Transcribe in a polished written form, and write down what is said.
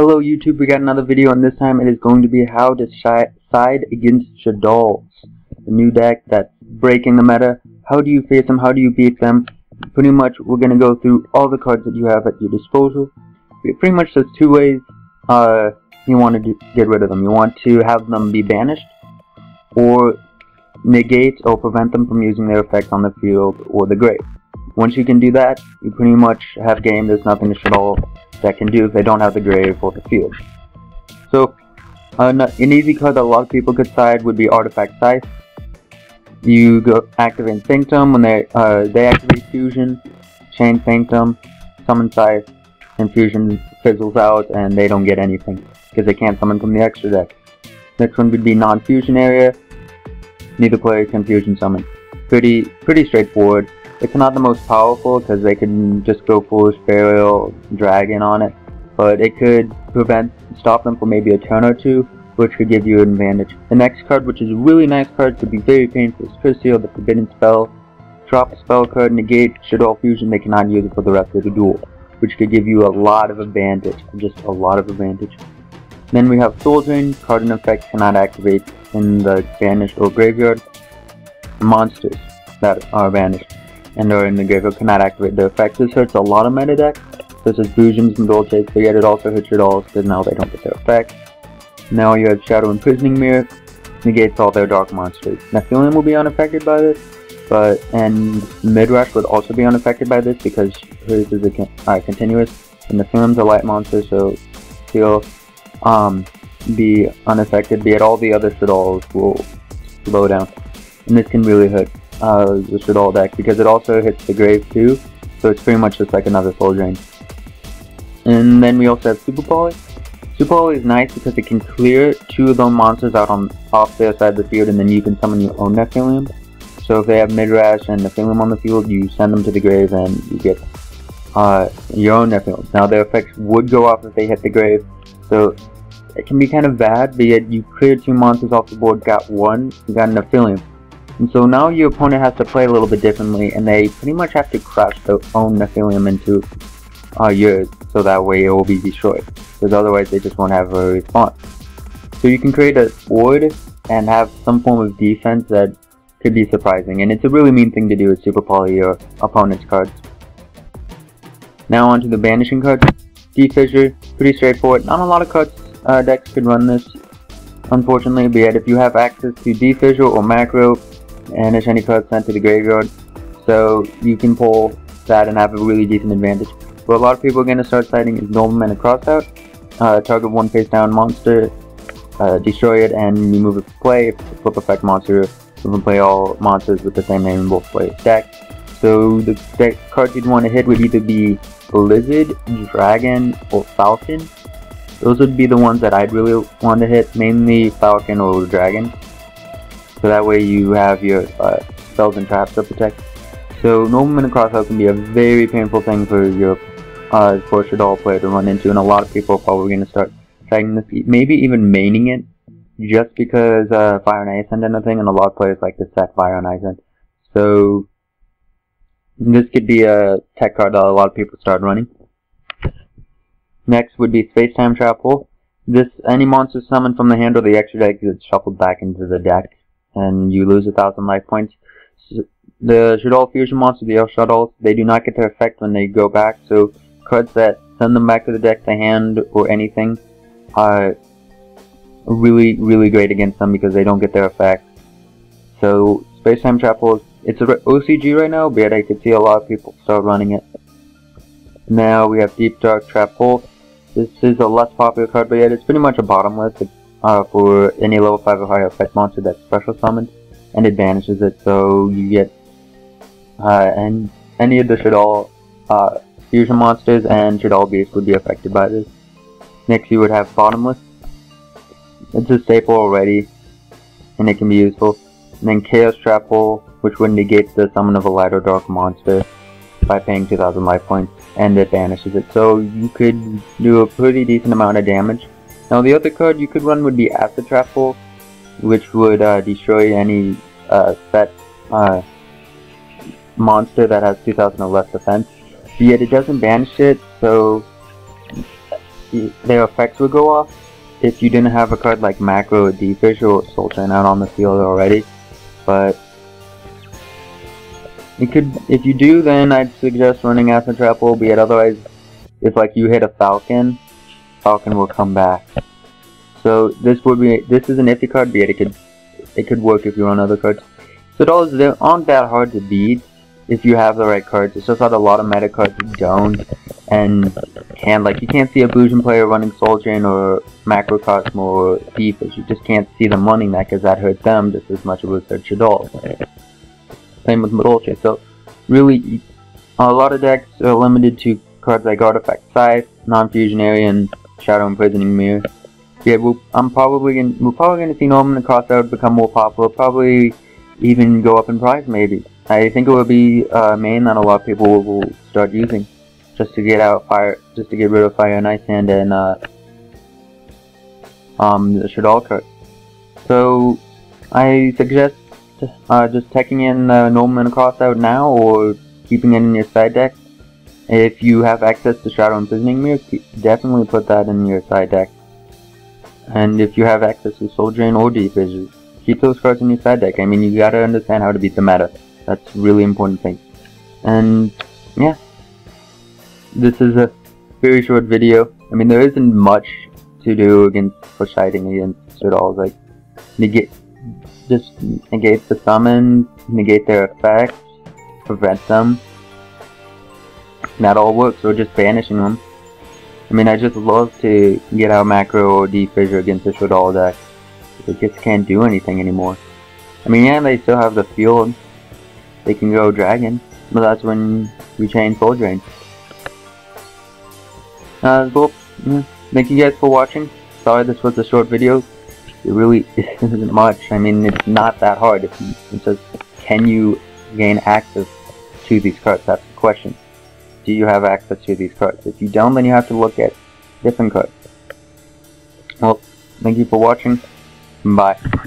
Hello YouTube, we got another video, and this time it is going to be how to side against Shaddoll, the new deck that's breaking the meta. How do you face them? How do you beat them? Pretty much we're going to go through all the cards that you have at your disposal. It pretty much there's two ways you want to get rid of them. You want to have them be banished, or negate or prevent them from using their effects on the field or the grave. Once you can do that, you pretty much have game. There's nothing to Shaddoll that can do if they don't have the grave or the field. So, an easy card that a lot of people could side would be Artifact Scythe. You go activate Sanctum. When they activate Fusion, chain Sanctum, summon Scythe, and Fusion fizzles out and they don't get anything because they can't summon from the extra deck. Next one would be Non-Fusion Area. Neither player can Fusion summon. Pretty straightforward. It's not the most powerful because they can just go Foolish Burial, Dragon on it, but it could stop them for maybe a turn or two, which could give you an advantage. The next card, which is a really nice card, could be very painful, is Curse Seal, the Forbidden Spell. Drop a spell card, negate Shaddoll Fusion, they cannot use it for the rest of the duel, which could give you a lot of advantage, just a lot of advantage. Then we have Soul Drain, card in effect cannot activate in the banished or graveyard. Monsters that are banished and are in the graveyard cannot activate their effects. This hurts a lot of meta decks, such as Fusions and Dolces, but yet it also hurts Shaddolls because now they don't get their effects. Now you have Shadow Imprisoning Mirror, negates all their dark monsters. Nephilim will be unaffected by this, and Midrash would also be unaffected by this because hers is continuous, and Nephilim's a light monster, so he'll be unaffected, yet all the other Shaddolls will slow down, and this can really hurt the Shaddoll deck because it also hits the grave too, so it's pretty much just like another Soul Drain. And then we also have Super Poly. Super Poly is nice because it can clear two of the monsters out on off their side of the field, and then you can summon your own Nephilim. So if they have Midrash and Nephilim on the field, you send them to the grave and you get your own Nephilim. Now their effects would go off if they hit the grave, so it can be kind of bad, but yet you cleared two monsters off the board, got one, you got a Nephilim. And so now your opponent has to play a little bit differently, and they pretty much have to crash their own Nephilim into yours, so that way it will be destroyed, because otherwise they just won't have a response. So you can create a ward and have some form of defense that could be surprising, and it's a really mean thing to do with Super Poly your opponent's cards. Now onto the banishing cards. D-Fissure, pretty straightforward. Not a lot of cards decks could run this, unfortunately, but yet if you have access to D-Fissure or Macro, banish any card sent to the graveyard, so you can pull that and have a really decent advantage. What a lot of people are going to start citing is Norman Crossout. Target one face down monster, destroy it, and remove it from play. If it's a flip effect monster, you can play all monsters with the same name in both play deck. So the deck cards you'd want to hit would either be Blizzard, Dragon, or Falcon. Those would be the ones that I'd really want to hit, mainly Falcon or Dragon. So that way you have your spells and traps to protect. So Norman Crossout can be a very painful thing for your Shaddoll player to run into, and a lot of people are probably going to start citing this, maybe even maining it, just because Fire and Ice Hand and everything, and a lot of players like to set Fire and Ice Hand. So this could be a tech card that a lot of people start running. Next would be Space Time Trap Hole. Any monster summoned from the hand or the extra deck gets shuffled back into the deck, and you lose 1,000 life points. The Shaddoll Fusion monster, the El Shaddoll, they do not get their effect when they go back, so cards that send them back to the deck, to hand, or anything are really, really great against them because they don't get their effect. So Space Time Trap Hole, it's an OCG right now, but I could see a lot of people start running it. Now we have Deep Dark Trap Hole. This is a less popular card, but yet it's pretty much a bottomless. For any level 5 or higher effect monster that's special summoned, and it banishes it, so you get and any of the Shaddoll fusion monsters and Shaddoll beasts would be affected by this. Next you would have Bottomless. It's a staple already, and it can be useful. And then Chaos Trap Hole, which would negate the summon of a light or dark monster by paying 2,000 life points, and it banishes it, so you could do a pretty decent amount of damage. Now the other card you could run would be Acid Trapful, which would destroy any set monster that has 2,000 or less defense. Yet it doesn't banish it, so their effects would go off if you didn't have a card like Macro or D-Fissure or Soul Drain out on the field already. But it could, if you do, then I'd suggest running Acid Trap Hole, but otherwise, if like you hit a Falcon will come back. So this is an iffy card, but it could work if you run other cards. Shaddoll, they aren't that hard to beat if you have the right cards. It's just that a lot of meta cards don't, and like you can't see a Fusion player running Soul Drain or Macrocosm or D-Fissure. You just can't see them running that because that hurts them just as much as it would hurt Shaddoll. Same with Midrash. So really, a lot of decks are limited to cards like Artifact Scythe, Non-Fusion Area, and Shadow Imprisoning Mirror. Yeah, we're probably gonna see Norman Crossout become more popular. Probably even go up in price, maybe. I think it will be a main that a lot of people will start using, just to get rid of Fire and Ice Hand and the Shaddoll card. So I suggest just checking in Norman Crossout now, or keeping it in your side deck. If you have access to Shadow Imprisoning Mirror, definitely put that in your side deck. And if you have access to Soul Drain or D-Fissure, keep those cards in your side deck. I mean, you gotta understand how to beat the meta. That's a really important thing. And yeah, this is a very short video. I mean, there isn't much to do against Shaddoll. Like, just negate the summon, negate their effects, prevent them. That all works, or just banishing them. I mean, I just love to get out Macro or D-Fissure against the Shaddoll deck. They just can't do anything anymore. I mean, yeah, they still have the field. They can go Dragon, but that's when we change Soul Drain. Well, yeah. Thank you guys for watching. Sorry this was a short video. It really isn't much. I mean, it's not that hard. It's just, can you gain access to these cards? That's the question. Do you have access to these cards? If you don't, then you have to look at different cards. Well, thank you for watching. Bye.